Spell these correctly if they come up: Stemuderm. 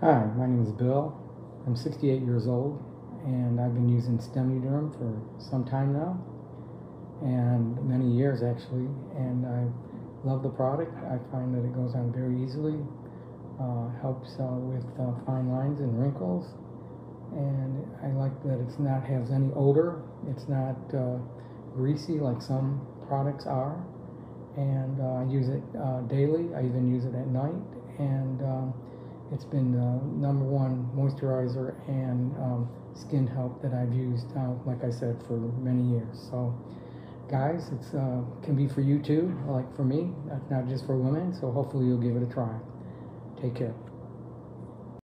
Hi, my name is Bill. I'm 68 years old, and I've been using Stemuderm for some time now, and many years actually, and I love the product. I find that it goes on very easily, helps with fine lines and wrinkles, and I like that it's not has any odor, it's not greasy like some products are, and I use it daily. I even use it at night, and it's been the number one moisturizer and skin help that I've used, like I said, for many years. So, guys, it can be for you too, like for me, not just for women. So hopefully you'll give it a try. Take care.